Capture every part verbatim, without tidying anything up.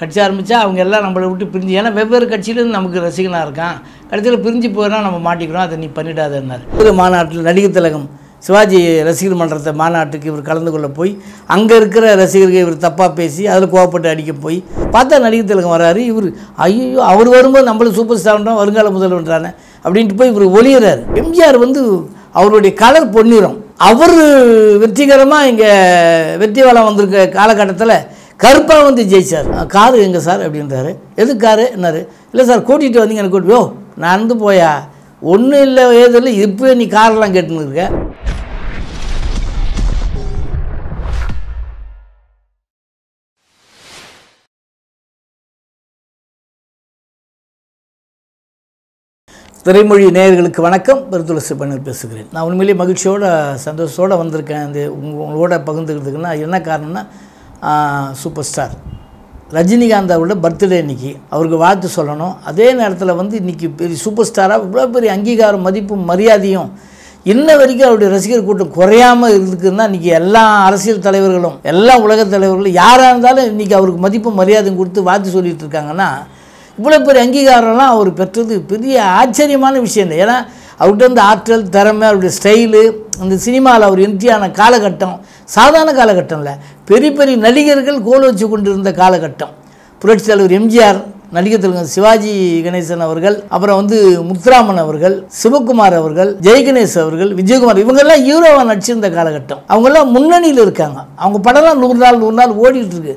கட்சி ஆரம்பித்தா அவங்க எல்லாம் நம்மளை விட்டு பிரிஞ்சு, ஏன்னா வெவ்வேறு கட்சியிலேருந்து நமக்கு ரசிகனாக இருக்கான், கட்சியில் பிரிஞ்சு போயிடனா நம்ம மாட்டிக்கிறோம், அதை நீ பண்ணிடாதன்னார். ஒரு மாநாட்டில் நடிகர் திலகம் சிவாஜி ரசிகர் மன்றத்தை மாநாட்டுக்கு இவர் கலந்து கொள்ள போய் அங்கே இருக்கிற ரசிகர்கள் இவர் தப்பாக பேசி அதில் கோவப்பட்டு அடிக்க போய் பார்த்தா நடிகர் திலகம் வராரு. இவர் ஐயோ அவர் வரும்போது நம்மளும் சூப்பர் ஸ்டார்ன்றான், வருங்கால முதல்வன்றானே அப்படின்ட்டு போய் இவர் ஒளியிறார். எம்ஜிஆர் வந்து அவருடைய கலர் பொன்னிறம். அவர் வெற்றிகரமாக இங்கே வெற்றி வளம் வந்திருக்க காலகட்டத்தில் கருப்பாக வந்து ஜெயிச்சார். காரு எங்கே சார் அப்படின்றாரு. எது காரு என்னாரு. இல்லை சார் கூட்டிகிட்டு வந்தீங்க எனக்கு கூட்டியோ நான் வந்து போயா ஒன்றும் இல்லை ஏதோ இல்லை இப்போயே நீ காரெல்லாம் கேட்டுன்னு இருக்க. திரைமொழி நேயர்களுக்கு வணக்கம். பெருந்துளசி பண்ணி பேசுகிறேன். நான் உண்மையிலேயே மகிழ்ச்சியோடு சந்தோஷத்தோடு வந்திருக்கேன் இந்த உங்களோட பகிர்ந்துக்கிறதுக்குன்னா. என்ன காரணம்னா சூப்பர் ஸ்டார் ரஜினிகாந்த் அவரோட பர்த்டே இன்றைக்கி, அவருக்கு வாழ்த்து சொல்லணும். அதே நேரத்தில் வந்து இன்றைக்கி பெரிய சூப்பர் ஸ்டாராக இவ்வளோ பெரிய அங்கீகாரம் மதிப்பும் மரியாதையும் இன்ன வரைக்கும் அவருடைய ரசிகர் கூட்டம் குறையாமல் இருக்குதுன்னா இன்றைக்கி எல்லா அரசியல் தலைவர்களும் எல்லா உலக தலைவர்களும் யாராக இருந்தாலும் இன்றைக்கி அவருக்கு மதிப்பும் மரியாதையும் கொடுத்து வாழ்த்து சொல்லிகிட்டு இருக்காங்கன்னா இவ்வளோ பெரிய அங்கீகாரம்லாம் அவர் பெற்றது பெரிய ஆச்சரியமான விஷயம் இல்லை. ஏன்னா அவர்கிட்ட வந்து ஆற்றல் திறமை அவருடைய ஸ்டைலு அந்த சினிமாவில் அவர் என்ட்ரியான காலகட்டம் சாதாரண காலகட்டம் இல்லை, பெரிய பெரிய நடிகர்கள் கோல் வச்சு கொண்டிருந்த காலகட்டம். புரட்சித் தலைவர் எம்ஜிஆர், நடிகர் திலகம் சிவாஜி கணேசன் அவர்கள், அப்புறம் வந்து முத்துராமன் அவர்கள், சிவகுமார் அவர்கள், ஜெயகணேஷ் அவர்கள், விஜயகுமார், இவங்கெல்லாம் ஹீரோவாக நடிச்சிருந்த காலகட்டம். அவங்கெல்லாம் முன்னணியில் இருக்காங்க. அவங்க படம்லாம் நூறு நாள் நூறு நாள் ஓடிக்கிட்டு இருக்கு.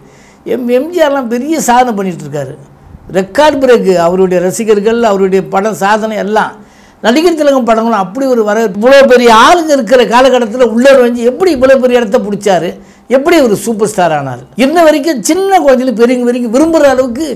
எம் எம்ஜிஆர்லாம் பெரிய சாதனை பண்ணிகிட்ருக்காரு. ரெக்கார்ட் பிரேக்கு அவருடைய ரசிகர்கள் அவருடைய படம் சாதனை எல்லாம். நடிகர் திலகம் படங்களும் அப்படி ஒரு வர இவ்வளோ பெரிய ஆளுங்க இருக்கிற காலகட்டத்தில் உள்ளே வந்து எப்படி இவ்வளோ பெரிய இடத்த பிடிச்சாரு, எப்படி ஒரு சூப்பர் ஸ்டார் ஆனார். இன்ன வரைக்கும் சின்ன குழந்தையில பெரியவங்க வரைக்கும் விரும்புகிற அளவுக்கு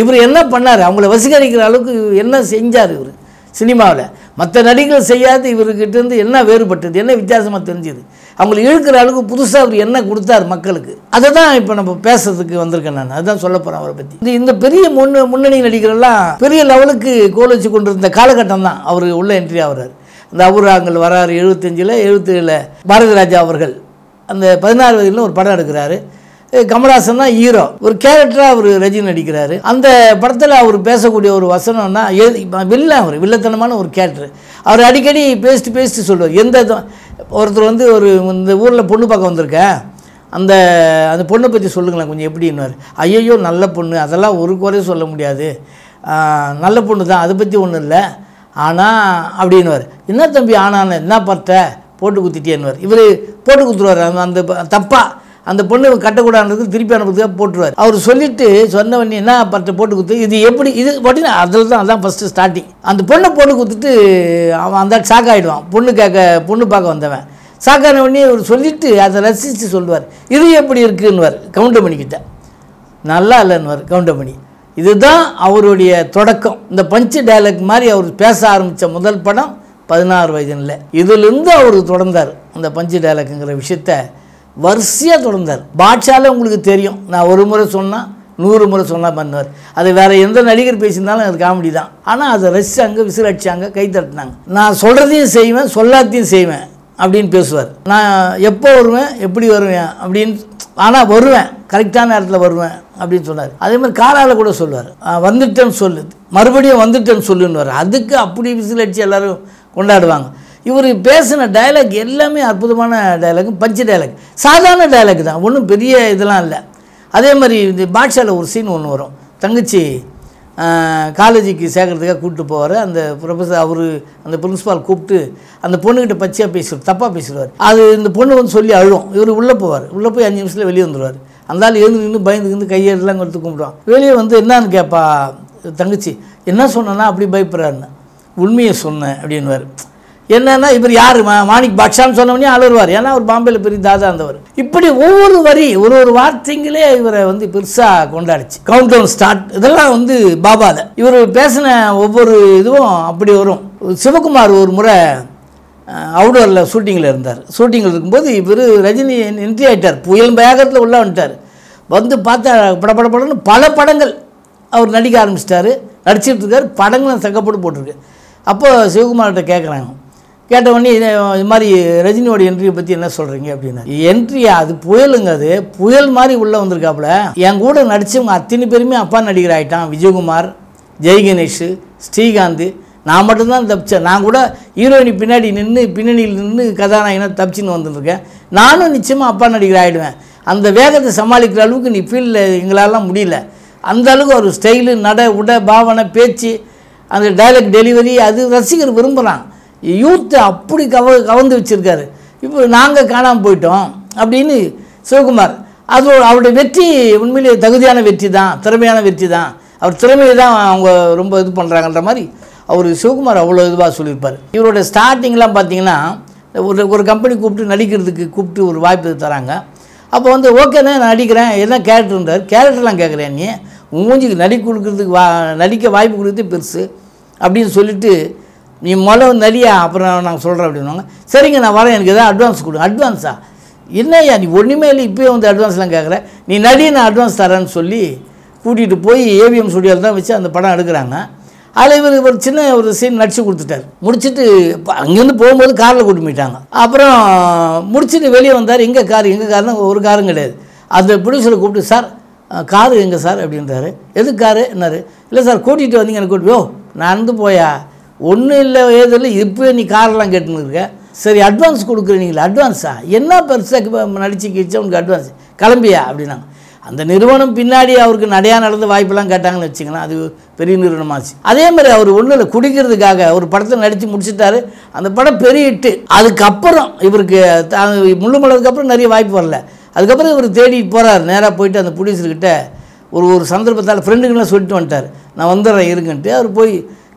இவர் என்ன பண்ணார், அவங்கள வசீகரிக்கிற அளவுக்கு என்ன செஞ்சார் இவர் சினிமாவில். மற்ற நடிகர்கள் செய்யாது இவர்கிட்டேருந்து என்ன வேறுபட்டது, என்ன வித்தியாசமாக தெரிஞ்சது, அவங்களை இழுக்கிற அளவுக்கு புதுசாக அவர் என்ன கொடுத்தார் மக்களுக்கு, அதை தான் இப்போ நம்ம பேசுறதுக்கு வந்திருக்கேன் நான். அதுதான் சொல்ல போகிறேன் அவரை பற்றி. இந்த பெரிய முன்ன முன்னணி நடிகரெல்லாம் பெரிய லெவலுக்கு கோல் வச்சு கொண்டிருந்த காலகட்டம் தான் அவர் உள்ள என்ட்ரி ஆகிறார். இந்த அவுராங்கள் வராரு எழுபத்தஞ்சில், எழுபத்தேழில் பாரதிராஜா அவர்கள் அந்த பதினாறு வயதில் ஒரு படம் எடுக்கிறாரு. கமல்ஹாசன் தான் ஹீரோ. ஒரு கேரக்டராக அவர் ரஜினி நடிக்கிறாரு. அந்த படத்தில் அவர் பேசக்கூடிய ஒரு வசனம்னா வில்ல, அவர் வில்லத்தனமான ஒரு கேரக்டர். அவர் அடிக்கடி பேசிட்டு பேசிட்டு சொல்லுவார். எந்த ஒருத்தர் வந்து ஒரு இந்த ஊரில் பொண்ணு பார்க்க வந்திருக்கேன், அந்த அந்த பொண்ணை பற்றி சொல்லுங்களேன் கொஞ்சம் எப்படின்னாரு. ஐயோ நல்ல பொண்ணு, அதெல்லாம் ஒரு குறையும் சொல்ல முடியாது, நல்ல பொண்ணு தான், அதை பற்றி ஒன்றும் இல்லை, ஆனால் அப்படின்னுவார். என்ன தம்பி ஆனான்னு, என்ன பார்த்த போட்டு குத்திட்டேன்னுவார். இவர் போட்டு குத்துருவார். அந்த அந்த தப்பாக அந்த பொண்ணு கட்டக்கூடாதுக்கு திருப்பி அனுப்புறதுக்காக போட்டுருவார். அவர் சொல்லிட்டு சொன்ன உடனே என்ன பட்ட போட்டு கொடுத்து இது எப்படி இது போட்டிங்கன்னா அதில் தான் அதான் ஃபஸ்ட்டு ஸ்டார்டிங். அந்த பொண்ணை போட்டு கொடுத்துட்டு அவன் அந்த ஷாக் ஆகிடுவான். பொண்ணு கேட்க பொண்ணு பார்க்க வந்தவன் ஷாக்கான உடனே அவர் சொல்லிவிட்டு அதை ரசித்து சொல்லுவார். இது எப்படி இருக்குன்னுவார் கவுண்டமணிக்கிட்ட. நல்லா இல்லைன்னுவார் கவுண்டமணி. இதுதான் அவருடைய தொடக்கம். இந்த பஞ்சு டைலாக் மாதிரி அவர் பேச ஆரம்பித்த முதல் படம் பதினாறு வயதுல. இதிலிருந்து அவர் தொடர்ந்தார் அந்த பஞ்சு டைலாக்குங்கிற விஷயத்த வரிசையாக தொடர்ந்தார். பாட்ஷாவில் உங்களுக்கு தெரியும், நான் ஒரு முறை சொன்னால் நூறு முறை சொன்னால் பண்ணுவார். அது வேறு எந்த நடிகர் பேசியிருந்தாலும் அது காமெடி தான், ஆனால் அதை ரசித்தாங்க, விசிலடிச்சாங்க, கை தட்டினாங்க. நான் சொல்கிறதையும் செய்வேன் சொல்லாத்தையும் செய்வேன் அப்படின்னு பேசுவார். நான் எப்போ வருவேன் எப்படி வருவேன் அப்படின்னு, ஆனால் வருவேன் கரெக்டான இடத்துல வருவேன் அப்படின்னு சொன்னார். அதேமாதிரி காலால் கூட சொல்லுவார், வந்துட்டேன்னு சொல்லு, மறுபடியும் வந்துட்டேன்னு சொல்லுன்னு. அதுக்கு அப்படி விசிலடிச்சு எல்லோரும் கொண்டாடுவாங்க. இவர் பேசின டைலாக் எல்லாமே அற்புதமான டைலாக், பஞ்சு டைலாக், சாதாரண டைலாக் தான், ஒன்றும் பெரிய இதெல்லாம் இல்லை. அதே மாதிரி இந்த பாட்ஷாவில் ஒரு சீன் ஒன்று வரும். தங்கச்சி காலேஜுக்கு சேர்க்கறதுக்காக கூப்பிட்டு போவார். அந்த ப்ரொஃபஸர் அவர் அந்த பிரின்ஸிபால் கூப்பிட்டு அந்த பொண்ணுக்கிட்ட பச்சையாக பேசுவார், தப்பாக பேசுவார். அது இந்த பொண்ணு வந்து சொல்லி அழுவோம். இவர் உள்ளே போவார். உள்ளே போய் அஞ்சு நிமிஷத்தில் வெளியே வந்துடுவார். அந்த ஆள் எழுந்து நின்று பயந்துக்கிருந்து கையெல்லாம் கொடுத்து கும்பிடுவான். வெளியே வந்து என்னான்னு கேட்பா தங்கச்சி. என்ன சொன்னா அப்படி பயப்படுறாருன்னு. உண்மையை சொன்னேன் அப்படின்வார். என்னன்னா இவர் யார் மாணிக் பாட்ஷான்னு சொன்னவனே அழுவார். ஏன்னா அவர் பாம்பேயில் பெரிய தாதா இருந்தவர். இப்படி ஒவ்வொரு வரி ஒரு ஒரு வார்த்தைங்களே இவரை வந்து பெருசாக கொண்டாடிச்சு. கவுண்ட் டவுன் ஸ்டார்ட் இதெல்லாம் வந்து பாபாவில் இவர் பேசின ஒவ்வொரு இதுவும் அப்படி வரும். சிவகுமார் ஒரு முறை அவுடோரில் ஷூட்டிங்கில் இருந்தார். ஷூட்டிங்கில் இருக்கும்போது இவர் ரஜினி என்ட்ரி ஆகிட்டார். புயல் வேகத்தில் உள்ளே வந்துட்டார். வந்து பார்த்தா பட பட படம்னு பல படங்கள் அவர் நடிக்க ஆரம்பிச்சிட்டார். நடிச்சிட்ருக்கார். படங்களும் தக்கப்பட்டு போட்டிருக்கு. அப்போது சிவகுமார்கிட்ட கேட்குறாங்க, கேட்டவுடனே இது மாதிரி ரஜினியோட என்ட்ரியை பற்றி என்ன சொல்கிறீங்க அப்படின்னா, என்ட்ரியா அது புயலுங்க, அது புயல் மாதிரி உள்ளே வந்திருக்காப்புல. என் கூட நடித்தவங்க அத்தனை பேருமே அப்பா நடிகர் ஆகிட்டான். விஜயகுமார், ஜெய்கணேஷ், ஸ்ரீகாந்த், நான் மட்டும்தான் தப்பிச்சேன். நான் கூட ஹீரோயினி பின்னாடி நின்று பின்னணியில் நின்று கதாநாயகனா தப்பிச்சுன்னு வந்துட்டுருக்கேன். நானும் நிச்சயமாக அப்பா நடிகர் ஆகிடுவேன். அந்த வேகத்தை சமாளிக்கிற அளவுக்கு நீ ஃபீல்டில் எங்களாலாம் முடியல. அந்த அளவுக்கு ஒரு ஸ்டைலு, நடை, உடை, பாவனை, பேச்சு, அந்த டைலாக் டெலிவரி, அது ரசிகர் விரும்புகிறான். யூத்தை அப்படி கவ கவர்ந்து வச்சுருக்காரு. இப்போ நாங்கள் காணாமல் போயிட்டோம் அப்படின்னு சிவகுமார், அது அவருடைய வெற்றி உண்மையிலேயே தகுதியான வெற்றி தான், திறமையான வெற்றி தான். அவர் திறமையை தான் அவங்க ரொம்ப இது பண்ணுறாங்கன்ற மாதிரி அவர் சிவகுமார் அவ்வளோ இதுவாக சொல்லியிருப்பார். இவரோட ஸ்டார்டிங்லாம் பார்த்திங்கன்னா, ஒரு ஒரு கம்பெனி கூப்பிட்டு நடிக்கிறதுக்கு கூப்பிட்டு ஒரு வாய்ப்பு தராங்க. அப்போ வந்து ஓகேண்ணே நான் நடிக்கிறேன், என்ன கேரக்டர்ன்றார். கேரக்டர்லாம் கேட்குறேன், நீ மூஞ்சிக்கு நடிக்க கொடுக்குறதுக்கு வா நடிக்க வாய்ப்பு கொடுத்து பெருசு அப்படின்னு சொல்லிவிட்டு, நீ மொழ நடியா அப்புறம் நாங்கள் சொல்கிறேன் அப்படின்வாங்க. சரிங்க நான் வரேன், எனக்கு எதாவது அட்வான்ஸ் கொடுங்க. அட்வான்ஸா என்னையா, நீ ஒன்றுமே இல்லை, இப்போயே வந்து அட்வான்ஸ்லாம் கேட்குறேன், நீ நடி நான் அட்வான்ஸ் தரேன்னு சொல்லி கூட்டிகிட்டு போய் ஏவிஎம் ஸ்டுடியோவில் தான் வச்சு அந்த படம் எடுக்கிறாங்க. அதில் இவர் ஒரு சின்ன ஒரு சீன் நடிச்சு கொடுத்துட்டார். முடிச்சுட்டு அங்கேருந்து போகும்போது காரில் கூட்டி போயிட்டாங்க. அப்புறம் முடிச்சுட்டு வெளியே வந்தார். எங்கள் கார் எங்கள் காருனா ஒரு காரும் கிடையாது. அந்த ப்ரொடியூசரை கூப்பிட்டு, சார் காரு எங்கே சார் அப்படின்றாரு. எது காரு என்னாரு. இல்லை சார் கூட்டிகிட்டு வந்தீங்க, எனக்கு கூட்டி. ஓ நடந்து போயா, ஒன்றும் இல்லை ஏதோ இல்லை, இப்போ நீ காரெல்லாம் கேட்டுன்னு இருக்க. சரி அட்வான்ஸ் கொடுக்குறீங்களா, அட்வான்ஸா என்ன பெருசாக நடிச்சு கிச்சு உனக்கு அட்வான்ஸ், கிளம்பியா அப்படின்னாங்க. அந்த நிறுவனம் பின்னாடி அவருக்கு நடையா நடந்த வாய்ப்பெல்லாம் கேட்டாங்கன்னு வச்சுக்கலாம், அது பெரிய நிறுவனமாச்சு. அதே மாதிரி அவர் ஒன்றும் இல்லை, குடிக்கிறதுக்காக ஒரு படத்தை நடித்து முடிச்சுட்டாரு. அந்த படம் பெரிய ஹிட்டு. அதுக்கப்புறம் இவருக்கு முள்ளுமலதுக்கப்புறம் நிறைய வாய்ப்பு வரல. அதுக்கப்புறம் இவர் தேடி போகிறார். நேராக போயிட்டு அந்த ப்ரொடியூசர்கிட்ட ஒரு ஒரு சந்தர்ப்பத்தால் ஃப்ரெண்டுங்களாம் சொல்லிட்டு வந்துட்டார், நான் வந்துடுறேன் இருங்கன்ட்டு. அவர் போய்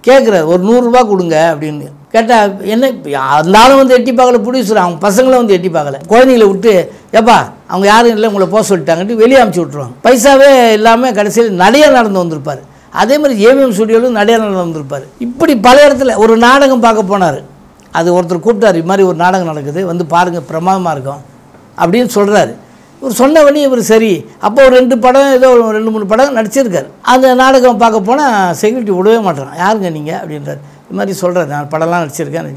கேட்குறாரு, ஒரு நூறுரூவா கொடுங்க அப்படின்னு கேட்டால், என்ன இருந்தாலும் வந்து எட்டி பார்க்கல ப்ரொடியூசர், அவங்க பசங்களும் வந்து எட்டி பார்க்கல. குழந்தைங்களை விட்டு எப்பா அவங்க யாரும் இல்லை உங்களை போக சொல்லிட்டாங்கட்டு வெளியே அமுச்சு விட்ருவாங்க. பைசாவே இல்லாமல் கடைசியில் நடையாக நடந்து வந்திருப்பார். அதே மாதிரி ஏவிஎம் ஸ்டுடியோவிலும் நடையாக நடந்து வந்திருப்பார். இப்படி பல இடத்துல ஒரு நாடகம் பார்க்க போனார். அது ஒருத்தர் கூப்பிட்டார், இது மாதிரி ஒரு நாடகம் நடக்குது வந்து பாருங்கள் பிரமாதமாக இருக்கும் அப்படின்னு சொல்கிறாரு. இவர் சொன்ன உடனே இவர் சரி, அப்போ ஒரு ரெண்டு படம் ஏதோ ரெண்டு மூணு படம் நடிச்சிருக்காரு. அந்த நாடகம் பார்க்க போனால் செக்யூரிட்டி விடவே மாட்டேறான். யாருங்க நீங்கள் அப்படின்றார். இது மாதிரி சொல்கிறார், நான் படம்லாம் நடிச்சிருக்கேன்.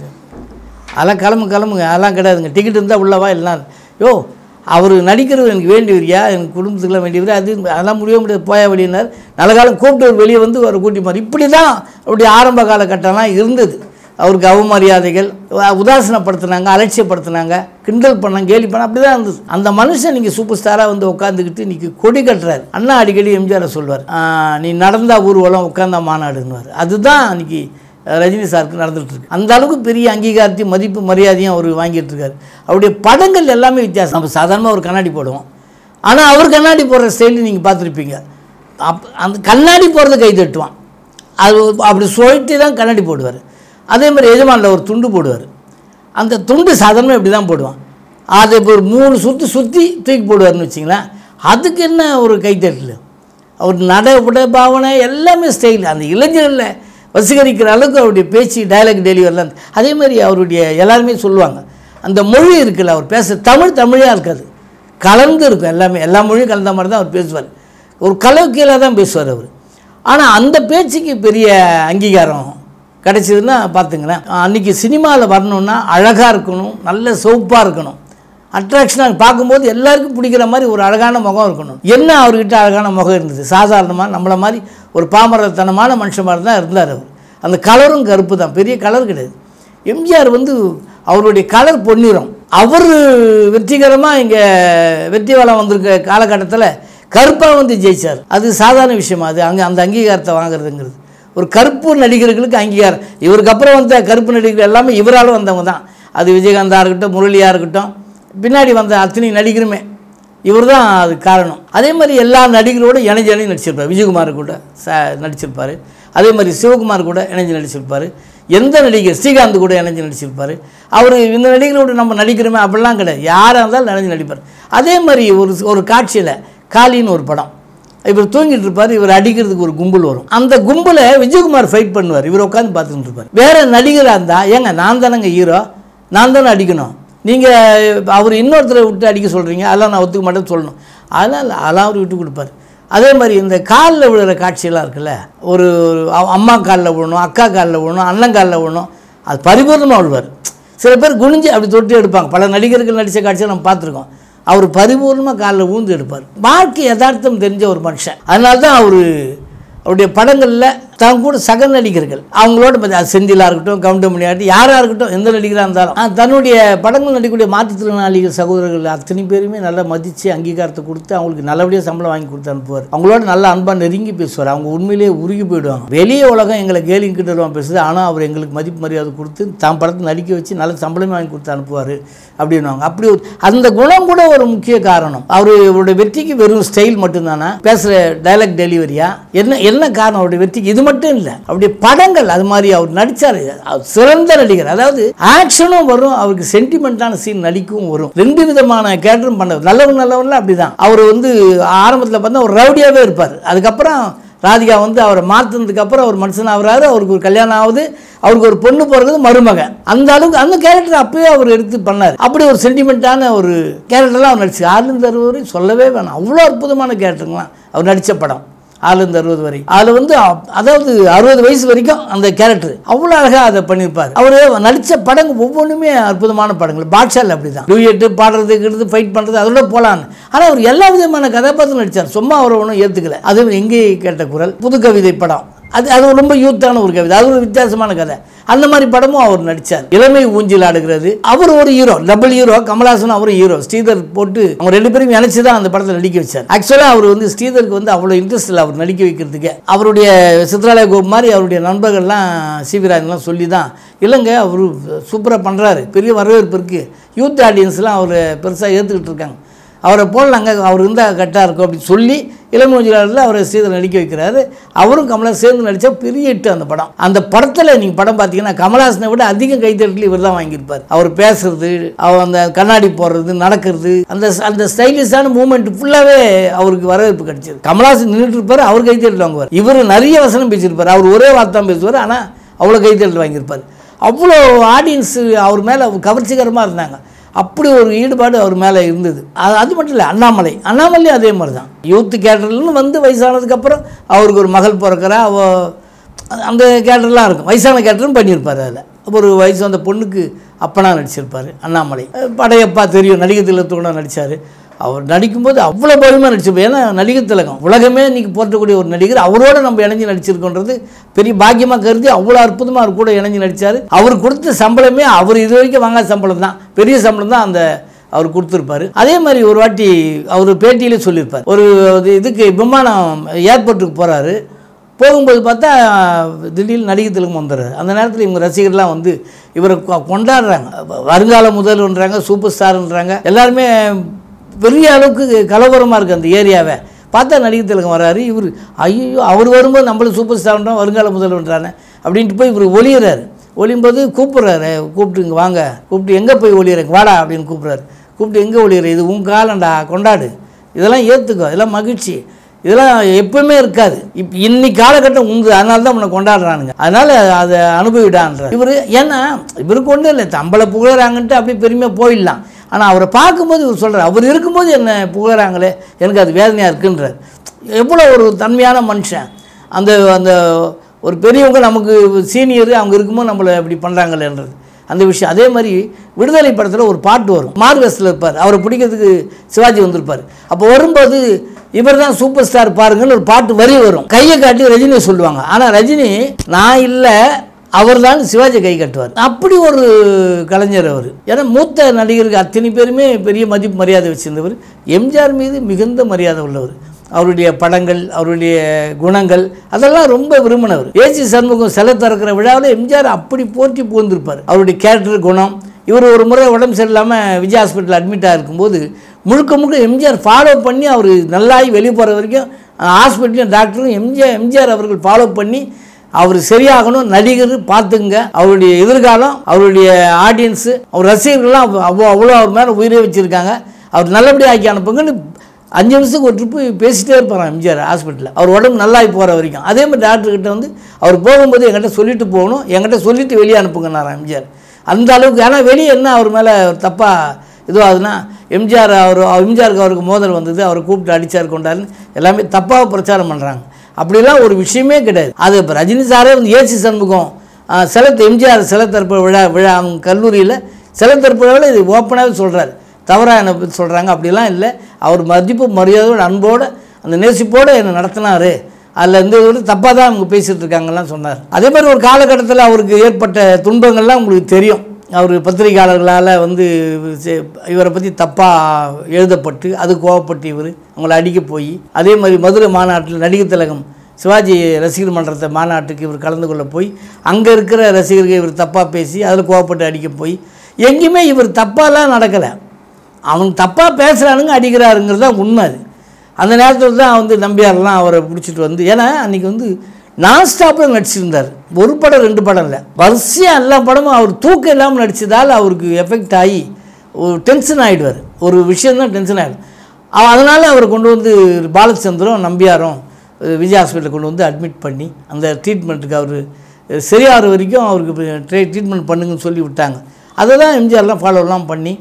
அதெல்லாம் கிளம்பு கிளம்புங்க, அதெல்லாம் கிடையாதுங்க, டிக்கெட் இருந்தால் உள்ளவா எல்லாம். யோ அவர் நடிக்கிறது எனக்கு வேண்டியவரியா, எனக்கு குடும்பத்துக்குலாம் வேண்டியவர், அது அதெல்லாம் முடியவே முடியாது போயா அப்படின்னார். நல்ல காலம் கூப்பிட்டு ஒரு வெளியே வந்து அவரை கூட்டி போனார். இப்படி தான் அவருடைய ஆரம்ப காலகட்டம்லாம் இருந்தது. அவருக்கு அவமரியாதைகள், உதாசனப்படுத்தினாங்க, அலட்சியப்படுத்தினாங்க, கிண்டல் பண்ணாங்க, கேலி பண்ண, அப்படி தான் இருந்தது. அந்த மனுஷன் நீங்கள் சூப்பர் ஸ்டாராக வந்து உட்காந்துக்கிட்டு இன்றைக்கி கொடி கட்டுறாரு. அண்ணா அடிக்கடி எம்ஜிஆரை சொல்வார், நீ நடந்தால் ஊர்வலம் உட்காந்தா மாநாடுன்னுவார். அதுதான் இன்றைக்கி ரஜினி சாருக்கு நடந்துகிட்ருக்கு. அந்த அளவுக்கு பெரிய அங்கீகாரத்தையும் மதிப்பு மரியாதையும் அவர் வாங்கிட்டுருக்காரு. அவருடைய படங்கள் எல்லாமே வித்தியாசம். நம்ம சாதாரணமாக ஒரு கண்ணாடி போடுவோம், ஆனால் அவர் கண்ணாடி போடுற ஸ்டைலு நீங்கள் பார்த்துருப்பீங்க. அப் அந்த கண்ணாடி போடுறத கை தட்டுவான், அது அப்படி சொல்லிட்டு தான் கண்ணாடி போடுவார். அதே மாதிரி எஜமானில் ஒரு துண்டு போடுவார், அந்த துண்டு சாதாரணமாக இப்படி தான் போடுவான், அதை இப்போ ஒரு மூணு சுற்றி சுற்றி தூக்கி போடுவார்னு வச்சிங்களேன். அதுக்கு என்ன ஒரு கைத்தட்டல். அவர் நடை, உடை, பாவனை எல்லாமே ஸ்டைல் அந்த இளைஞர்களில் வசீகரிக்கிற அளவுக்கு அவருடைய பேச்சு, டைலாக் டெலிவரிலாம். அதே மாதிரி அவருடைய எல்லாருமே சொல்லுவாங்க, அந்த மொழி இருக்குல்ல அவர் பேச, தமிழ் தமிழாக இருக்காது, கலந்து இருக்கும் எல்லாமே, எல்லா மொழியும் கலந்த மாதிரி தான் அவர் பேசுவார். ஒரு கலவைக்கீழாக தான் பேசுவார் அவர். ஆனால் அந்த பேச்சுக்கு பெரிய அங்கீகாரம் கிடச்சிதுன்னா பார்த்துங்களேன். அன்றைக்கி சினிமாவில் வரணுன்னா அழகாக இருக்கணும், நல்ல சோப்பாக இருக்கணும், அட்ராக்ஷனாக பார்க்கும்போது எல்லாருக்கும் பிடிக்கிற மாதிரி ஒரு அழகான முகம் இருக்கணும். என்ன அவர்கிட்ட அழகான முகம் இருந்தது? சாதாரணமாக நம்மளை மாதிரி ஒரு பாமரத்தனமான மனுஷன் மாதிரி தான் இருந்தார் அவர். அந்த கலரும் கருப்பு தான், பெரிய கலர் கிடையாது. எம்ஜிஆர் வந்து அவருடைய கலர் பொன்னிறம். அவர் வெற்றிகரமாக இங்கே வெற்றி வளம் வந்திருக்க காலகட்டத்தில் கருப்பாக வந்து ஜெயித்தார். அது சாதாரண விஷயமா? அது அங்கே அந்த அங்கீகாரத்தை வாங்குறதுங்கிறது ஒரு கருப்பு நடிகர்களுக்கு அங்கீகாரம். இவருக்கு அப்புறம் வந்த கருப்பு நடிகர்கள் எல்லாமே இவரால் வந்தவங்க தான். அது விஜயகாந்தாக இருக்கட்டும், முரளியாக இருக்கட்டும், பின்னாடி வந்த அத்தனை நடிகருமே இவர் தான் அது காரணம். அதே மாதிரி எல்லா நடிகரோடு இணைஞ்சு இணைஞ்சு நடிச்சிருப்பார். விஜயகுமார் கூட ச நடிச்சிருப்பார். அதே மாதிரி சிவகுமார் கூட இணைஞ்சு நடிச்சிருப்பார். எந்த நடிகர் ஸ்ரீகாந்த் கூட இணைஞ்சு நடிச்சிருப்பார். அவர் இந்த நடிகரோடு நம்ம நடிக்கிறோமே அப்படிலாம் கிடையாது, யாராக இருந்தாலும் இணைஞ்சு நடிப்பார். அதே மாதிரி ஒரு ஒரு காட்சியில் காளின்னு ஒரு படம், இவர் தூங்கிட்டு இருப்பார், இவர் அடிக்கிறதுக்கு ஒரு கும்பல் வரும். அந்த கும்பலை விஜயகுமார் ஃபைட் பண்ணுவார், இவர் உட்காந்து பார்த்துட்டு இருப்பார். வேறு நடிகராக இருந்தால், ஏங்க நான் தானேங்க ஹீரோ, நான் தானே அடிக்கணும், நீங்கள் அவர் இன்னொருத்தரை விட்டு அடிக்க சொல்கிறீங்க, அதெல்லாம் நான் ஒத்துக்க மாட்டேன்னு சொல்லணும். அதனால் அதெல்லாம் அவர் விட்டு கொடுப்பார். அதே மாதிரி இந்த காலில் விழுகிற காட்சியெல்லாம் இருக்குல்ல, ஒரு அம்மா காலில் விழணும், அக்கா காலில் விழணும், அண்ணன் காலில் விழணும், அது பரிபூர்ணமாக விழுவார். சில பேர் குனிஞ்சு அப்படி தொட்டி எடுப்பாங்க. பல நடிகர்கள் நடித்த காட்சியை நம்ம பார்த்துருக்கோம். அவர் பரிபூர்ணமாக காலில் ஊந்து எடுப்பார். வாழ்க்கை யதார்த்தம் தெரிஞ்ச ஒரு மனுஷன். அதனால தான் அவர் அவருடைய படங்களில் தான் கூட சக நடிகர்கள் அவங்களோட பற்றி அது செந்திலாக இருக்கட்டும், கவுண்டமணியாகட்டும், யாராக இருக்கட்டும், எந்த நடிகராக இருந்தாலும் தன்னுடைய படங்கள் நடிக்கக்கூடிய மாற்றுத்திறனாளிகள் சகோதரர்கள் அத்தனை பேருமே நல்லா மதித்து அங்கீகாரத்தை கொடுத்து அவங்களுக்கு நல்லபடியாக சம்பளம் வாங்கி கொடுத்து அனுப்புவார். அவங்களோட நல்லா அன்பாக நெருங்கி பேசுவார். அவங்க உண்மையிலேயே உருகி போயிடுவாங்க. வெளியே உலகம் எங்களை கேலிங்கிட்டு வருவான் பேசுது, ஆனால் அவர் எங்களுக்கு மதிப்பு மரியாதை கொடுத்து தான் படத்தை நடிக்க வச்சு நல்ல சம்பளமே வாங்கி கொடுத்து அனுப்புவார் அப்படின்வாங்க. அப்படி அந்த குணம் கூட ஒரு முக்கிய காரணம். அவருடைய வெற்றிக்கு வெறும் ஸ்டைல் மட்டும்தானா, பேசுகிற டைலாக் டெலிவரியா, என்ன என்ன காரணம் அவருடைய வெற்றிக்கு? இது மட்டும் இல்லை, அவருடைய படங்கள் அது மாதிரி அவர் நடித்தார். சிறந்த நடிகர். அதாவது ஆக்ஷனும் வரும், அவருக்கு சென்டிமெண்டான சீன் நடிக்கவும் வரும். ரெண்டு விதமான கேரக்டரும் பண்ணவர். நல்லவன் நல்லவன்ல அப்படிதான். அவர் வந்து ஆரம்பத்தில் பார்த்தா ஒரு ரவுடியாகவே இருப்பார். அதுக்கப்புறம் ராதிகா வந்து அவரை மாற்றினதுக்கப்புறம் அவர் மனுஷன் ஆகிறாரு. அவருக்கு ஒரு கல்யாணம் ஆகுது, அவருக்கு ஒரு பொண்ணு பிறகுது, மருமகன். அந்த அளவுக்கு அந்த கேரக்டர் அப்போயே அவர் எடுத்து பண்ணார். அப்படி ஒரு சென்டிமெண்ட்டான ஒரு கேரக்டர்லாம் அவர் நடிச்சு ஆளுந்தருவரை சொல்லவே வேணாம். அவ்வளோ அற்புதமான கேரக்டருங்களாம் அவர் நடித்த படம் ஆளுந்து அறுபது வரை. அதில் வந்து அதாவது அறுபது வயசு வரைக்கும் அந்த கேரக்டர் அவ்வளோ அழகாக அதை பண்ணியிருப்பார். அவர் நடித்த படங்கள் ஒவ்வொன்றுமே அற்புதமான படங்கள். பாட்ஷாவில் அப்படி தான் டூயட்டு பாடுறதுக்கு எடுத்து ஃபைட் பண்ணுறது அதோட போகலான்னு. ஆனால் அவர் எல்லா விதமான கதாபாத்திரம் நடித்தார். சும்மா அவரை ஒன்றும் ஏற்றுக்கலை. அது எங்கே கேட்ட குரல் புது கவிதை படம், அது அது ரொம்ப யூத்தான ஒரு கவிதை, அது ஒரு வித்தியாசமான கதை. அந்த மாதிரி படமும் அவர் நடித்தார். இளமை ஊஞ்சில் ஆடுகிறது. அவர் ஒரு ஹீரோ, டபுள் ஹீரோ. கமல்ஹாசன் அவரும் ஹீரோ. ஸ்ரீதர் போட்டு அவங்க ரெண்டு பேரும் இணைச்சி தான் அந்த படத்தில் நடிக்க வச்சார். ஆக்சுவலாக அவர் வந்து ஸ்ரீதருக்கு வந்து அவ்வளோ இன்ட்ரெஸ்ட் இல்லை அவர் நடிக்க வைக்கிறதுக்கு. அவருடைய சித்ராலய கோபு மாதிரி அவருடைய நண்பர்கள்லாம் சிவிராஜன்லாம் சொல்லி தான், இல்லைங்க அவர் சூப்பராக பண்ணுறாரு, பெரிய வரவேற்பு இருக்குது, யூத் ஆடியன்ஸ்லாம் அவர் பெருசாக ஏற்றுக்கிட்டு இருக்காங்க, அவரை போல் நாங்கள் அவர் இருந்தால் கரெக்டாக இருக்கும் அப்படின்னு சொல்லி இளமூஞ்சிலாளரில் அவரை ஸ்ரீதர் நடிக்க வைக்கிறாரு. அவரும் கமல்ஹாசன் சேர்ந்து நடித்தா பெரிய இட்டு அந்த படம். அந்த படத்தில் நீங்கள் படம் பார்த்தீங்கன்னா கமல்ஹாசனை விட அதிகம் கைத்தட்டில் இவர் தான் வாங்கியிருப்பார். அவர் பேசுறது, அவர் அந்த கண்ணாடி போடுறது, நடக்கிறது, அந்த அந்த ஸ்டைலிஷான மூமெண்ட் ஃபுல்லாகவே அவருக்கு வரவேற்பு கிடைச்சிது. கமல்ஹாசன் நின்றுட்டு இருப்பார், அவர் கைத்தட்டில் வாங்குவார். இவர் நிறைய வசனம் பேசியிருப்பார், அவர் ஒரே வார்த்தை தான் பேசுவார், ஆனால் அவ்வளோ கைத்தட்டில் வாங்கியிருப்பார். அவ்வளோ ஆடியன்ஸு அவர் மேலே கவர்ச்சிகரமாக இருந்தாங்க. அப்படி ஒரு ஈடுபாடு அவர் மேலே இருந்தது. அது அது மட்டும் இல்லை, அண்ணாமலை அண்ணாமலை அதே மாதிரி தான். யூத்து கேரக்டர்னு வந்து வயசானதுக்கப்புறம் அவருக்கு ஒரு மகள் பிறக்கிறா, அவ அந்த கேரக்டர்லாம் இருக்கும். வயசான கேரக்டரும் பண்ணியிருப்பார். அதில் ஒரு வயசு அந்த பொண்ணுக்கு அப்பனா நடிச்சிருப்பார் அண்ணாமலை. படையப்பா தெரியும், நடிகர் திலகத்தோட நடித்தார். அவர் நடிக்கும்போது அவ்வளோ பலமாக நடிச்சிருப்பார். ஏன்னா நடிகர் திலகம் உலகமே இன்றைக்கி போற்றக்கூடிய ஒரு நடிகர். அவரோடு நம்ம இணைஞ்சு நடிச்சிருக்கோன்றது பெரிய பாக்கியமாக கருதி அவ்வளோ அற்புதமாக அவர் கூட இணைஞ்சு நடித்தார். அவர் கொடுத்த சம்பளமே அவர் இது வரைக்கும் வாங்காத சம்பளம் தான், பெரிய சம்பளம் தான் அந்த அவர் கொடுத்துருப்பார். அதே மாதிரி ஒரு வாட்டி அவர் பேட்டியிலே சொல்லியிருப்பார். ஒரு இதுக்கு விமானம் ஏர்போர்ட்டுக்கு போகிறாரு. போகும்போது பார்த்தா திடீர்னு நடிகர் திலகம் வந்துடுறாரு. அந்த நேரத்தில் இவங்க ரசிகர்லாம் வந்து இவரை கொண்டாடுறாங்க. வருங்கால முதல்வன்றாங்க, சூப்பர் ஸ்டார்ன்றாங்க, எல்லாருமே பெரிய அளவுக்கு கலவரமாக இருக்குது அந்த ஏரியாவை. பார்த்தா நடிகர் திலகம் வராரு. இவர் ஐயோ அவர் வரும்போது நம்மளும் சூப்பர் ஸ்டார் பண்ணுறோம், வருங்கால முதல்வன்றானே அப்படின்ட்டு போய் இவர் ஒளியிறாரு. ஒளியும்போது கூப்பிட்றாரு, கூப்பிட்டு இங்கே வாங்க, கூப்பிட்டு எங்கே போய் ஒளியிறங்க வாடா அப்படின்னு கூப்பிட்றாரு. கூப்பிட்டு எங்கே ஒளியிற, இது உன் காலண்டா, கொண்டாடு, இதெல்லாம் ஏற்றுக்கோ, இதெல்லாம் மகிழ்ச்சி, இதெல்லாம் எப்பவுமே இருக்காது, இப்போ இன்னைக்கு காலகட்டம் உண்டு, அதனால தான் உன்னை கொண்டாடுறானுங்க, அதனால் அதை அனுபவிடான்ற இவர். ஏன்னா இவருக்கு ஒன்றும் இல்லை, தம்பளை புகழறாங்கன்ட்டு அப்படியே பெருமையாக போயிடலாம். ஆனால் அவரை பார்க்கும்போது இவர் சொல்கிறார், அவர் இருக்கும்போது என்னை புகழறாங்களே எனக்கு அது வேதனையாக இருக்குன்றார். எவ்வளோ ஒரு தன்மையான மனுஷன். அந்த அந்த ஒரு பெரியவங்க நமக்கு சீனியரு அவங்க இருக்கும்போது நம்மளை இப்படி பண்ணுறாங்களேன்றது அந்த விஷயம். அதே மாதிரி விடுதலை படத்தில் ஒரு பாட்டு வரும், மார்வெஸ்டில் இருப்பார், அவரை பிடிக்கிறதுக்கு சிவாஜி வந்திருப்பார். அப்போ வரும்போது இவர் தான் சூப்பர் ஸ்டார் பாருங்கன்னு ஒரு பாட்டு வரி வரும். கையை காட்டி ரஜினியை சொல்லுவாங்க. ஆனால் ரஜினி நான் இல்லை அவர் தான் சிவாஜி கை கட்டுவார். அப்படி ஒரு கலைஞர் அவர். ஏன்னா மூத்த நடிகருக்கு அத்தனை பேருமே பெரிய மதிப்பு மரியாதை வச்சுருந்தவர். எம்ஜிஆர் மீது மிகுந்த மரியாதை உள்ளவர். அவருடைய படங்கள், அவருடைய குணங்கள் அதெல்லாம் ரொம்ப விரும்பினவர். ஏசி சண்முகம் சிலை திறக்கிற விழாவில் எம்ஜிஆர் அப்படி போற்றி புகுந்திருப்பார். அவருடைய கேரக்டர் குணம். இவர் ஒரு முறை உடம்பு சரியில்லாமல் விஜய் ஹாஸ்பிட்டலில் அட்மிட்டாக இருக்கும்போது முழுக்க முழுக்க எம்ஜிஆர் ஃபாலோ பண்ணி அவர் நல்லாகி வெளியே போகிற வரைக்கும் ஹாஸ்பிட்டலும் டாக்டரும் எம்ஜிஆர் எம்ஜிஆர் அவர்கள் ஃபாலோ பண்ணி அவர் சரியாகணும், நடிகர் பார்த்துங்க, அவருடைய எதிர்காலம், அவருடைய ஆடியன்ஸு, அவர் ரசிகர்கள்லாம் அவ்வளோ அவ்வளோ அவர் மேலே உயிரே வச்சுருக்காங்க, அவர் நல்லபடியாக ஆக்கி அனுப்புங்கன்னு அஞ்சு நிமிஷத்துக்கு ஒரு ட்ரிப்பு பேசிகிட்டே இருப்பாராம் எம்ஜிஆர் ஹாஸ்பிட்டலில், அவர் உடம்பு நல்லாகி போகிற வரைக்கும். அதே மாதிரி டாக்டர்கிட்ட வந்து அவர் போகும்போது என்கிட்ட சொல்லிட்டு போகணும், என்கிட்ட சொல்லிவிட்டு வெளியே அனுப்புங்கன்னாராம் எம்ஜிஆர். அந்த அளவுக்கு. ஏன்னா வெளியே என்ன அவர் மேலே தப்பாக இதுவாகுதுன்னா எம்ஜிஆர் அவர் எம்ஜிஆருக்கு அவருக்கு மோதல் வந்தது, அவரை கூப்பிட்டு அடித்தார் கொண்டாருன்னு எல்லாமே தப்பாக பிரச்சாரம் பண்ணுறாங்க. அப்படிலாம் ஒரு விஷயமே கிடையாது. அது இப்போ ரஜினி சாரே வந்து ஏசி சண்முகம் செலத்து எம்ஜிஆர் செலத்தற்பு விழா விழா அவங்க கல்லூரியில் செலத்தற்பு விழாவில் இது ஓப்பனாகவே சொல்கிறார், தவறாக என்ன சொல்கிறாங்க அப்படிலாம் இல்லை. அவர் மதிப்பு மரியாதையோட அன்போடு அந்த நேசிப்போடு என்னை நடத்தினார், அதில் இந்த ஒரு தப்பாக தான் அவங்க பேசிகிட்டு இருக்காங்கலாம் சொன்னார். அதே மாதிரி ஒரு காலகட்டத்தில் அவருக்கு ஏற்பட்ட துன்பங்கள்லாம் உங்களுக்கு தெரியும். அவர் பத்திரிகையாளர்களால் வந்து இவரை பற்றி தப்பாக எழுதப்பட்டு அது கோவப்பட்டு இவர் அவங்கள அடிக்க போய், அதே மாதிரி மதுரை மாநாட்டில் நடிகர் திலகம் சிவாஜி ரசிகர் மன்றத்தை மாநாட்டுக்கு இவர் கலந்து கொள்ள போய் அங்கே இருக்கிற ரசிகர்கள் இவர் தப்பாக பேசி அதில் கோவப்பட்டு அடிக்க போய், எங்கேயுமே இவர் தப்பாலாம் நடக்கலை. அவங்க தப்பாக பேசுகிறானுங்க அடிக்கிறாருங்கிறது தான் உண்மை. அது அந்த நேரத்தில் தான் வந்து நம்பியாரெலாம் அவரை பிடிச்சிட்டு வந்து, ஏன்னா அன்றைக்கி வந்து நான் ஸ்டாப்பில் நடிச்சிருந்தார், ஒரு படம் ரெண்டு படம் இல்லை, வரிசையாக எல்லா படமும் அவர் தூக்கம் இல்லாமல் நடித்ததால் அவருக்கு எஃபெக்ட் ஆகி ஒரு டென்ஷன் ஆகிடுவார், ஒரு விஷயந்தான் டென்ஷன் ஆகிடும். அதனால் அவரை கொண்டு வந்து பாலச்சந்திரம் நம்பியாரும் விஜய் ஹாஸ்பிட்டலில் கொண்டு வந்து அட்மிட் பண்ணி அந்த ட்ரீட்மெண்ட்டுக்கு அவர் சரியாகிற வரைக்கும் அவருக்கு ட்ரீ ட்ரீட்மெண்ட் பண்ணுங்கன்னு சொல்லி விட்டாங்க. அதை தான் எம்ஜிஆர்லாம் ஃபாலோலாம் பண்ணி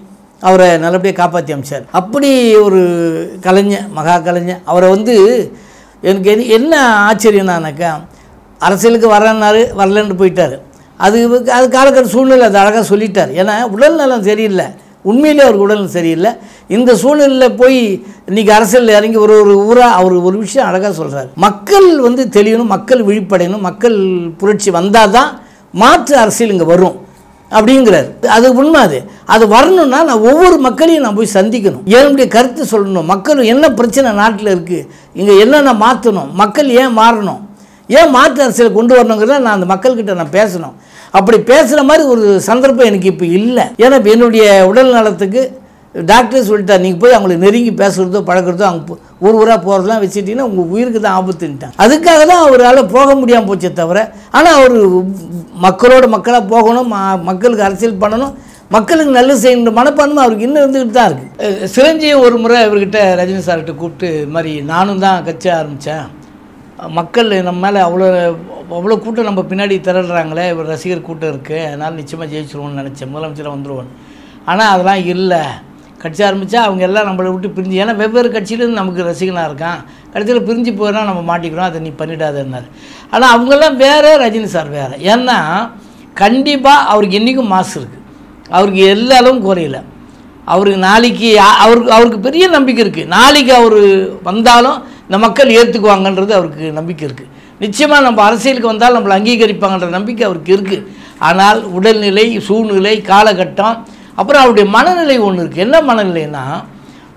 அவரை நல்லபடியாக காப்பாற்றி அமைச்சார். அப்படி ஒரு கலைஞர், மகா கலைஞர். அவரை வந்து எனக்கு எது என்ன ஆச்சரியம்னாக்கா, அரசியலுக்கு வரன்னாரு, வரலன்னு போயிட்டார். அது அது காலக்கட்ட சூழ்நிலை அது அழகாக சொல்லிட்டார். ஏன்னா உடல்நலம் சரியில்லை, உண்மையிலே அவருக்கு உடல்நலம் சரியில்லை. இந்த சூழ்நிலையில் போய் இன்றைக்கி அரசியல் இறங்கி ஒரு ஒரு ஊராக அவர் ஒரு விஷயம் அழகாக சொல்கிறார், மக்கள் வந்து தெளியணும், மக்கள் விழிப்படையணும், மக்கள் புரட்சி வந்தால் தான் மாற்று அரசியல் இங்கே வரும் அப்படிங்கிறார். அது உண்மை. அது அது வரணும்னா நான் ஒவ்வொரு மக்களையும் நான் போய் சந்திக்கணும், என்னுடைய கருத்து சொல்லணும், மக்கள் என்ன பிரச்சனை நாட்டில் இருக்குது, இங்கே என்னென்ன மாற்றணும், மக்கள் ஏன் மாறணும், ஏன் மாற்று அரசியலை கொண்டு வரணுங்கிறத நான் அந்த மக்கள்கிட்ட நான் பேசணும். அப்படி பேசுகிற மாதிரி ஒரு சந்தர்ப்பம் எனக்கு இப்போ இல்லை. ஏன்னா இப்போ என்னுடைய உடல் நலத்துக்கு டாக்டரே சொல்லிட்டார், நீங்கள் போய் அவங்களுக்கு நெருங்கி பேசுகிறதோ பழக்கிறதோ அவங்க ஊர் ஊராக போகிறதெல்லாம் வச்சுட்டிங்கன்னா உங்கள் உயிருக்கு தான் ஆபத்துன்ட்டான். அதுக்காக தான் அவரால் போக முடியாமல் போச்சே தவிர, ஆனால் அவர் மக்களோட மக்களாக போகணும், மக்களுக்கு அரசியல் பண்ணணும், மக்களுக்கு நல்லது செய்யணுன்ற மனப்பான்மை அவருக்கு இன்னும் இருந்துக்கிட்டு தான் இருக்குது. சிரஞ்சீவி ஒரு முறை இவர்கிட்ட ரஜினி சார்கிட்ட கூப்பிட்டு இது மாதிரி நானும் தான் கட்சி ஆரம்பித்தேன், மக்கள் நம்ம மேலே அவ்வளோ அவ்வளோ கூட்டம் நம்ம பின்னாடி திரடுறாங்களே, இவர் ரசிகர் கூட்டம் இருக்குது, அதனால் நிச்சயமாக ஜெயிச்சிருவோன்னு நினச்சேன், முதலமைச்சராக வந்துடுவோன்னு. ஆனால் அதெல்லாம் இல்லை, கட்சி ஆரம்பித்தா அவங்க எல்லாம் நம்மளை விட்டு பிரிஞ்சு, ஏன்னா வெவ்வேறு கட்சியிலேருந்து நமக்கு ரசிகனாக இருக்கான், கட்சியில் பிரிஞ்சு போயிடனா நம்ம மாட்டிக்கிறோம், அதை நீ பண்ணிடாதன்னார். ஆனால் அவங்கெல்லாம் வேறு, ரஜினி சார் வேறு. ஏன்னா கண்டிப்பாக அவருக்கு இன்றைக்கும் மாசு இருக்குது, அவருக்கு எல்லாரும் குறையில, அவருக்கு நாளைக்கு அவருக்கு அவருக்கு பெரிய நம்பிக்கை இருக்குது, நாளைக்கு அவர் வந்தாலும் இந்த மக்கள் ஏற்றுக்குவாங்கன்றது அவருக்கு நம்பிக்கை இருக்குது, நிச்சயமாக நம்ம அரசியலுக்கு வந்தாலும் நம்மளை அங்கீகரிப்பாங்கன்ற நம்பிக்கை அவருக்கு இருக்குது. ஆனால் உடல்நிலை, சூழ்நிலை, காலகட்டம், அப்புறம் அவருடைய மனநிலை ஒன்று இருக்குது. என்ன மனநிலைன்னா,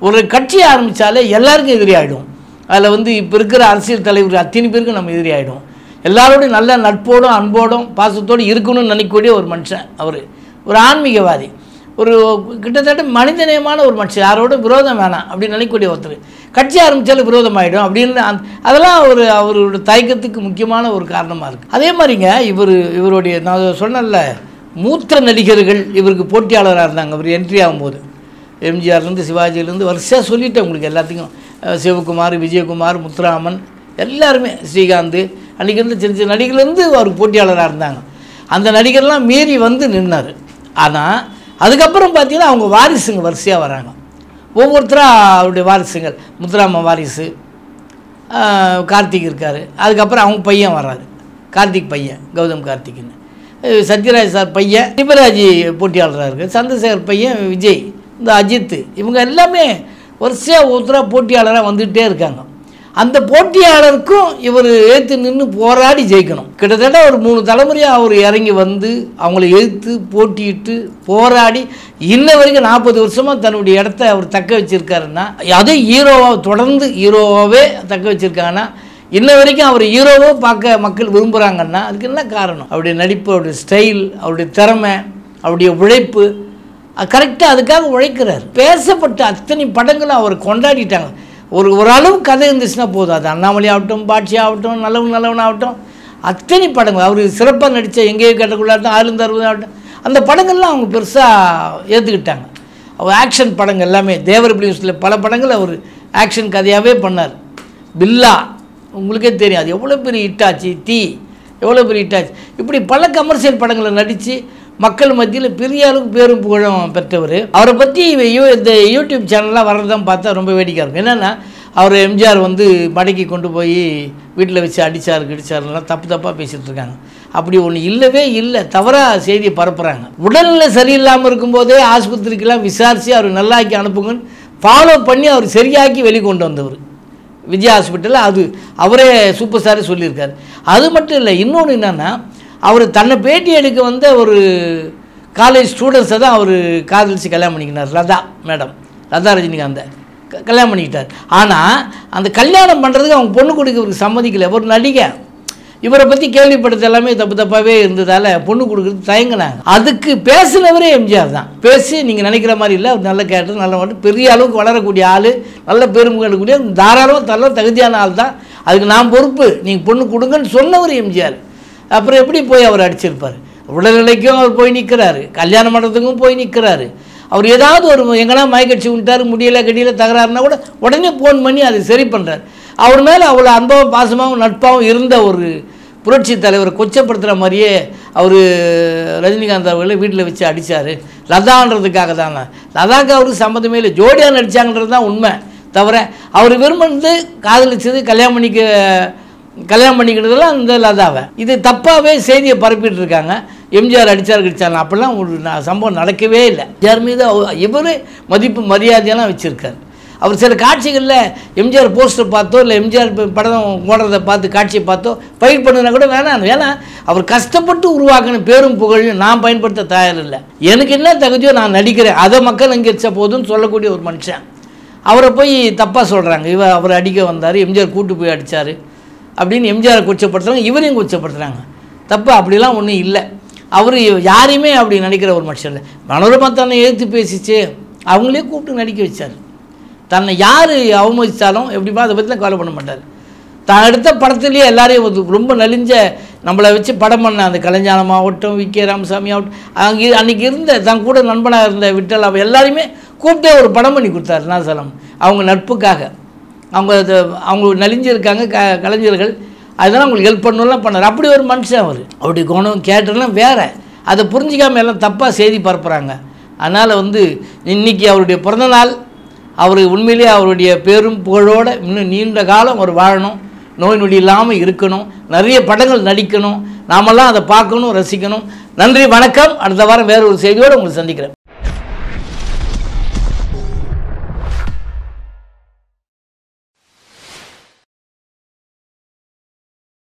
ஒரு கட்சியை ஆரம்பித்தாலே எல்லாருக்கும் எதிரி ஆகிடும், அதில் வந்து இப்போ இருக்கிற அரசியல் தலைவர் அத்தனை பேருக்கும் நம்ம எதிரி ஆகிடும், எல்லாரோடையும் நல்ல நட்போடும் அன்போடும் பாசத்தோடு இருக்கணும்னு நினைக்கக்கூடிய ஒரு மனுஷன் அவர், ஒரு ஆன்மீகவாதி, ஒரு கிட்டத்தட்ட மனிதநேயமான ஒரு மனுஷன், யாரோட விரோதம் வேணாம் அப்படின்னு நினைக்கக்கூடிய ஒருத்தர் கட்சி ஆரம்பித்தாலும் விரோதம் ஆகிடும் அப்படின்னு அந் அதெல்லாம் ஒரு அவரோட தயக்கத்துக்கு முக்கியமான ஒரு காரணமாக இருக்குது. அதே மாதிரிங்க இவர் இவருடைய நான் சொன்னல மூத்த நடிகர்கள் இவருக்கு போட்டியாளராக இருந்தாங்க. இவர் என்ட்ரி ஆகும்போது எம்ஜிஆர்லேருந்து சிவாஜிலேருந்து வரிசையாக சொல்லிவிட்டேன் உங்களுக்கு எல்லாத்துக்கும், சிவகுமார், விஜயகுமார், முத்துராமன், எல்லாருமே, ஸ்ரீகாந்த், அன்றைக்கி இருந்து சின்ன சின்ன நடிகர்லேருந்து அவருக்கு போட்டியாளராக இருந்தாங்க. அந்த நடிகர்லாம் மீறி வந்து நின்னார். ஆனால் அதுக்கப்புறம் பார்த்திங்கன்னா அவங்க வாரிசுங்க வரிசையாக வராங்க, ஒவ்வொருத்தராக அவருடைய வாரிசுங்கள், முத்துராமன் வாரிசு கார்த்திக் இருக்கார், அதுக்கப்புறம் அவங்க பையன் வர்றாரு, கார்த்திக் பையன் கௌதம் கார்த்திக்னு, சத்யராஜ் சார் பையன் திபராஜி போட்டியாளராக இருக்குது, சந்திரசேகர் பையன் விஜய், இந்த அஜித், இவங்க எல்லாமே வரிசையாக ஒருத்தராக போட்டியாளராக வந்துகிட்டே இருக்காங்க. அந்த போட்டியாளருக்கும் இவர் எதிர்த்து நின்று போராடி ஜெயிக்கணும். கிட்டத்தட்ட ஒரு மூணு தலைமுறையாக அவர் இறங்கி வந்து அவங்கள எதிர்த்து போட்டியிட்டு போராடி இன்ன வரைக்கும் நாற்பது வருஷமாக தன்னுடைய இடத்த அவர் தக்க வச்சுருக்காருன்னா, அதே ஹீரோவாக தொடர்ந்து ஹீரோவாகவே தக்க வச்சுருக்காங்கன்னா, இன்ன வரைக்கும் அவர் ஹீரோவோ பார்க்க மக்கள் விரும்புகிறாங்கன்னா அதுக்கு என்ன காரணம்? அவருடைய நடிப்பு, அவருடைய ஸ்டைல், அவருடைய திறமை, அவருடைய உழைப்பு, கரெக்டாக அதுக்காக உழைக்கிறார். பேசப்பட்ட அத்தனை படங்களும் அவர் கொண்டாடிட்டாங்க. ஒரு ஓரளவு கதை இருந்துச்சுன்னா போதும், அது அண்ணாமலை ஆகட்டும், பாட்சி ஆகட்டும், நல்லவன் நல்லவனாகட்டும், அத்தனை படங்கள் அவர் சிறப்பாக நடித்த எங்கேயோ கேட்டக்குள்ளாகட்டும், ஆயிரத்தி அறுபது ஆகட்டும், அந்த படங்கள்லாம் அவங்க பெருசாக ஏற்றுக்கிட்டாங்க. அவர் ஆக்ஷன் படங்கள் எல்லாமே தேவர் பிலிம்ஸில் பல படங்கள் அவர் ஆக்ஷன் கதையாகவே பண்ணார். பில்லா உங்களுக்கே தெரியும், அது எவ்வளோ பெரிய ஹிட்டாச்சு, தீ எவ்வளோ பெரிய ஹிட்டாச்சு, இப்படி பல கமர்ஷியல் படங்களை நடித்து மக்கள் மத்தியில் பெரிய அளவுக்கு பேரும் புகழும் பெற்றவர். அவரை பற்றி இந்த யூடியூப் சேனல்லாம் வர்றதான் பார்த்தா ரொம்ப வேடிக்கையாக இருக்கும். என்னென்னா அவர் எம்ஜிஆர் வந்து மடக்கி கொண்டு போய் வீட்டில் வச்சு அடித்தார் கிடிச்சார்லாம் தப்பு தப்பாக பேசிகிட்டு இருக்காங்க. அப்படி ஒன்று இல்லவே இல்லை, தவறாக செய்தியை பரப்புகிறாங்க. உடல்நிலை சரியில்லாமல் இருக்கும்போதே ஆஸ்பத்திரிக்கெல்லாம் விசாரித்து அவர் நல்லாக்கி அனுப்புங்கன்னு ஃபாலோ பண்ணி அவர் சரியாக்கி வெளிக்கொண்டு வந்தவர் விஜய் ஹாஸ்பிட்டலில். அது அவரே சூப்பர் ஸ்டாரே சொல்லியிருக்காரு. அது மட்டும் இல்லை, இன்னொன்று என்னென்னா அவர் தன்னை பேட்டி எடுக்க வந்த ஒரு காலேஜ் ஸ்டூடெண்ட்ஸை தான் அவர் காதலிச்சு கல்யாணம் பண்ணிக்கினார். லதா மேடம், லதா ரஜினிகாந்தை கல்யாணம் பண்ணிக்கிட்டார். ஆனால் அந்த கல்யாணம் பண்ணுறதுக்கு அவங்க பொண்ணு கொடுக்க இவருக்கு சம்மதிக்கலை. ஒரு நடிகை இவரை பற்றி கேள்விப்படுத்த எல்லாமே தப்பு தப்பாகவே இருந்ததால் பொண்ணு கொடுக்குறது தயங்கினாங்க. அதுக்கு பேசினவரே எம்ஜிஆர் தான். பேசி நீங்கள் நினைக்கிற மாதிரி இல்லை, அவர் நல்ல கேரக்டர், நல்ல மாட்டு, பெரிய அளவுக்கு வளரக்கூடிய ஆள், நல்ல பெருமை கட்டக்கூடிய தாராளமாக தள்ள தகுதியான ஆள் தான். அதுக்கு நான் பொறுப்பு, நீங்கள் பொண்ணு கொடுங்கன்னு சொன்னவர் எம்ஜிஆர். அப்புறம் எப்படி போய் அவர் அடிச்சிருப்பார்? உடல்நிலைக்கும் அவர் போய் நிற்கிறாரு, கல்யாண மண்டபத்துக்கும் போய் நிற்கிறாரு. அவர் ஏதாவது ஒரு எங்கன்னா மயக்கட்சி விட்டார், முடியலை கடியில தகராறுனா கூட உடனே ஃபோன் பண்ணி அதை சரி பண்ணுறாரு. அவர் மேலே அவ்வளோ அன்பாகவும் பாசமாகவும் நட்பாகவும் இருந்த ஒரு புரட்சி தலைவரை கொச்சப்படுத்துகிற மாதிரியே அவர் ரஜினிகாந்த் அவர்களை வீட்டில் வச்சு அடித்தார். லதான்றதுக்காக தானே, லதாவுக்கு அவருக்கு சம்மந்தமே இல்லை, ஜோடியாக நடித்தாங்கன்றது தான் உண்மை. தவிர அவர் விரும்பந்து காதலிச்சது கல்யாணம் பண்ணிக்க கல்யாணம் பண்ணிக்கிட்டதெல்லாம் அந்த லதாவை. இது தப்பாகவே செய்தியை பரப்பிட்டு இருக்காங்க. எம்ஜிஆர் அடித்தார் கிடிச்சார் அப்படிலாம் ஒரு சம்பவம் நடக்கவே இல்லை. எம்ஜிஆர் மீது இவர் மதிப்பு மரியாதையெல்லாம் வச்சுருக்கார். அவர் சில காட்சிகளில் எம்ஜிஆர் போஸ்டர் பார்த்தோ இல்லை எம்ஜிஆர் படம் ஓடுறதை பார்த்து காட்சியை பார்த்தோ பயிர் பண்ணுனா கூட வேணாம். ஏன்னா அவர் கஷ்டப்பட்டு உருவாக்கின பேரும் புகழையும் நான் பயன்படுத்த தயார் இல்லை. எனக்கு என்ன தகுதியோ நான் நடிக்கிறேன், அதை மக்கள் அங்கீகரித்த போதும்னு சொல்லக்கூடிய ஒரு மனுஷன் அவரை போய் தப்பாக சொல்கிறாங்க. இவர் அவர் அடிக்க வந்தார், எம்ஜிஆர் கூட்டு போய் அடித்தார் அப்படின்னு எம்ஜிஆரை கொச்சப்படுத்துகிறாங்க, இவரையும் கொச்சப்படுத்துகிறாங்க. தப்பு அப்படிலாம் ஒன்றும் இல்லை. அவர் யாரையுமே அப்படி நினைக்கிற ஒரு மனுஷன் இல்லை. மனோரமா தன்னை எதிர்த்து பேசிச்சு, அவங்களே கூப்பிட்டு நடிக்க வச்சார். தன்னை யார் அவமதித்தாலும் எப்படிப்பா அதை பற்றிலாம் கவலை பண்ண மாட்டார். தான் எடுத்த படத்துலேயே எல்லாரையும் ரொம்ப நலிஞ்ச நம்மளை வச்சு படம் பண்ண அந்த கலைஞானமாகட்டும், வி கே ராமசாமி ஆகட்டும், அங்கே அன்றைக்கி இருந்த தான் கூட நண்பனாக இருந்த விட்டல் அவ எல்லாரையுமே கூப்பிட்டே ஒரு படம் பண்ணி கொடுத்தாரு நாசலம். அவங்க நட்புக்காக அவங்க அவங்க நலிஞ்சிருக்காங்க க கலைஞர்கள், அதெல்லாம் அவங்களுக்கு ஹெல்ப் பண்ணலாம் பண்ணார். அப்படி ஒரு மனுஷன் அவர். அப்படி குணம் கேரக்டர்லாம் வேறு, அதை புரிஞ்சிக்காமல் எல்லாம் தப்பாக செய்தி பரப்புகிறாங்க. அதனால் வந்து இன்றைக்கி அவருடைய பிறந்தநாள், அவர் உண்மையிலே அவருடைய பேரும் புகழோடு இன்னும் நீண்ட காலம் அவர் வாழணும், நோய் நொடி இல்லாமல் இருக்கணும், நிறைய படங்கள் நடிக்கணும், நாமெல்லாம் அதை பார்க்கணும், ரசிக்கணும். நன்றி, வணக்கம். அடுத்த வாரம் வேறு ஒரு செய்தியோடு உங்களை சந்திக்கிறேன்.